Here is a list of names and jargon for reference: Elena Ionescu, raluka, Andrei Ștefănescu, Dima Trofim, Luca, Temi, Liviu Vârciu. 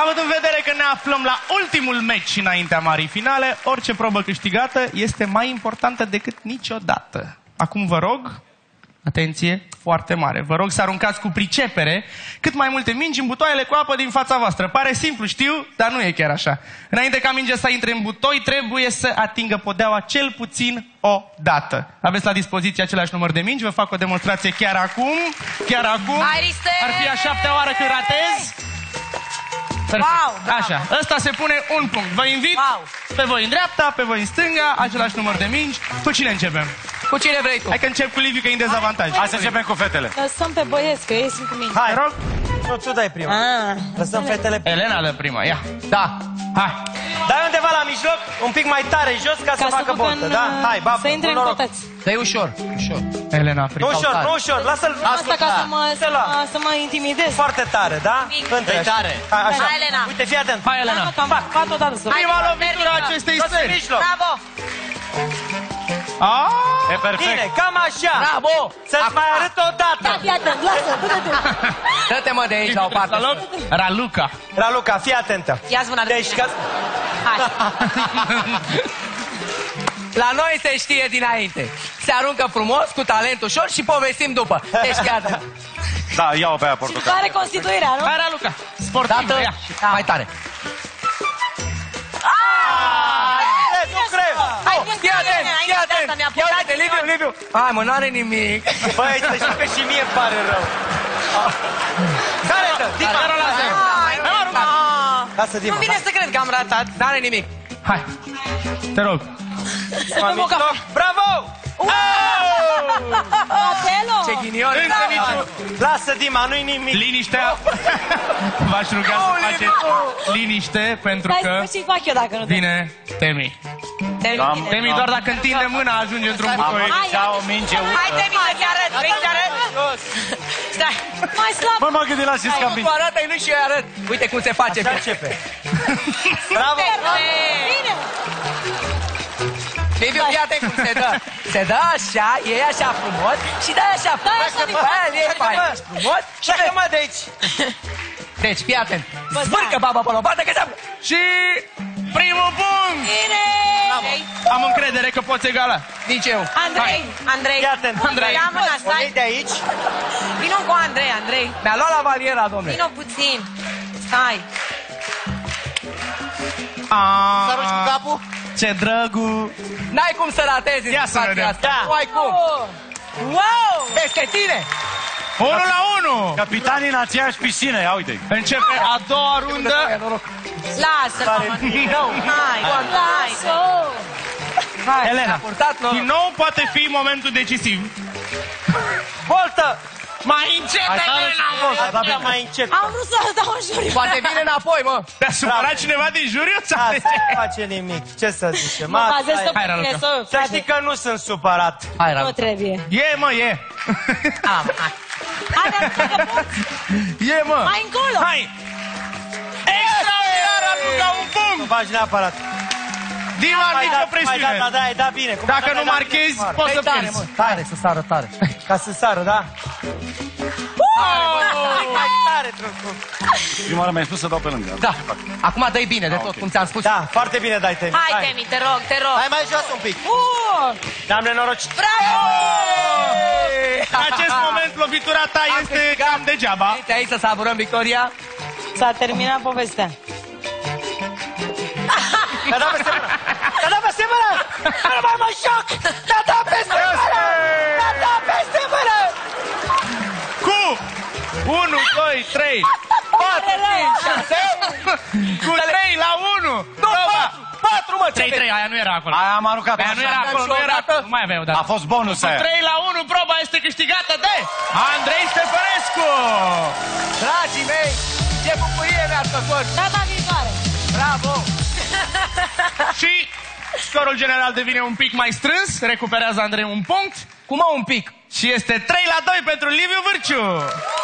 Având în vedere că ne aflăm la ultimul meci înaintea marii finale, orice probă câștigată este mai importantă decât niciodată. Acum vă rog, atenție foarte mare, vă rog să aruncați cu pricepere cât mai multe mingi în butoaiele cu apă din fața voastră. Pare simplu, știu, dar nu e chiar așa. Înainte ca mingea să intre în butoi, trebuie să atingă podeaua cel puțin o dată. Aveți la dispoziție același număr de mingi, vă fac o demonstrație chiar acum. Chiar acum. Ar fi a 7-a oară când ratez. Wow, așa, ăsta se pune un punct. Vă invit pe voi în dreapta, pe voi în stânga, același număr de mingi. Cu cine începem? Cu cine vrei tu? Hai că încep cu Liviu, că e în dezavantaj. Hai să începem cu fetele. Lăsăm pe băieți, că ei sunt cu mine. Hai, rog. Nu, tu dai prima. Lăsăm fetele prima. Elena dă prima, ia. Da, hai. Dai undeva la mijloc, un pic mai tare jos, ca să facă boltă, da? Hai, bapă, să intre în coteț. Dă-i ușor, ușor. Elena, prima. Nu ușor, nu ușor, lasă-l. Asta ca să mă intimidez. Foarte tare, da? Dă-i tare. Hai, Elena. Uite, fii atent. Hai, Elena. Prima lovitură acestei seri. Bravo. E perfect. Bine, cam așa. Bravo. Să-ți mai arăt o dată. Fii atent, lasă, dă-te. Dă-te, mă, de aici la o parte. Raluca. Raluca, fii atentă. Ia-ți mâna de aici. Hai. La noi se știe dinainte. Se aruncă frumos, cu talent ușor și povestim după. Deci, iată. Da, ia-o pe aia portocală. Și tare constituirea, nu? Hai, Raluca. Sportivă, ia. Mai tare. Liviu, Liviu! Hai, mă, n-are nimic! Băi, să știu că și mie îmi pare rău! Care dă? Dima! Nu vine să cred că am ratat! N-are nimic! Hai! Te rog! Bravo! Ce ghinion! Lasă, Dima, nu-i nimic! Liniște! V-aș ruga să faceți liniște, pentru că vine Temi! Temi, doar dacă întinde mâna, ajunge într-un butoi. Hai, Temi, să-ți arăt, să-ți arăt. Stai. Mai slab. Mă, cât de lași scapit. Nu-i arată, nu și eu arăt. Uite cum se face. Așa începe. Bravo. Bine. Liviu, iată cum se dă. Se dă așa, e așa frumos și dă așa frumos. Și așa mă de aici. Deci, fii atent. Zbârcă baba pe lopată, că se-a... Și... primul punct! Bine! Am încredere că poți egala. Nici eu. Andrei, Andrei. Fii atent, Andrei. O iei de aici. Vino cu Andrei, Andrei. Mi-a luat la bariera, domne. Vino puțin. Stai. Să arunci cu capul? Ce drăgu! N-ai cum să ratezi în situația asta. Nu ai cum. Wow! Peste tine! 1-1! Capitanii în aceeași piscină, ia uite-i! Începe a doua rundă! Lasă-l, mamă! Hai! Elena, din nou poate fi momentul decisiv! Voltă! Mai încet, Elena! Mai încet! Am vrut să dau în juriu! Poate vine înapoi, mă! Te-a supărat cineva din juriu? Da, să nu face nimic! Ce să zicem? Mă bazez să pune soiul! Să știi că nu sunt supărat! Nu trebuie! E, mă, e! Hai, dar că poți! E, mă! Hai încolo! Hai! Extraordinar, Luca, un punct! Nu faci neapărat! Dima, nicio presiune! Dacă nu marchezi, poți să pierzi! Tare, să sară, tare! Ca să sară, da? Mai tare, trucul! Prima oară mi-ai spus să dau pe lângă. Da, acum dă-i bine de tot, cum ți-am spus. Da, foarte bine dai, Temi. Hai, Temi, te rog, te rog! Hai mai jos un pic! N-am nenorocit! Bravo! În acest moment, lovitura ta este cam degeaba. Uite aici să savurăm victoria. S-a terminat povestea. Te-a dat peste mână! Te-a dat peste mână! Nu mai mă joc! Te-a dat peste mână! Te-a dat peste mână! Cu 1, 2, 3, 4, 5, 6, cu 3-1! 4, mă, 3-3, aia nu era acolo. Aia am aruncat. Aia nu era acolo, nu era acolo. Nu mai avea o dată. A fost bonus aia. 3-1, proba este câștigată de Andrei Ștefănescu. Dragii mei, ce bucurie mi-ați făcut. Data viitoare. Bravo. Și scorul general devine un pic mai strâns. Recuperează Andrei un punct. Cum, un pic? Și este 3-2 pentru Liviu Vârciu.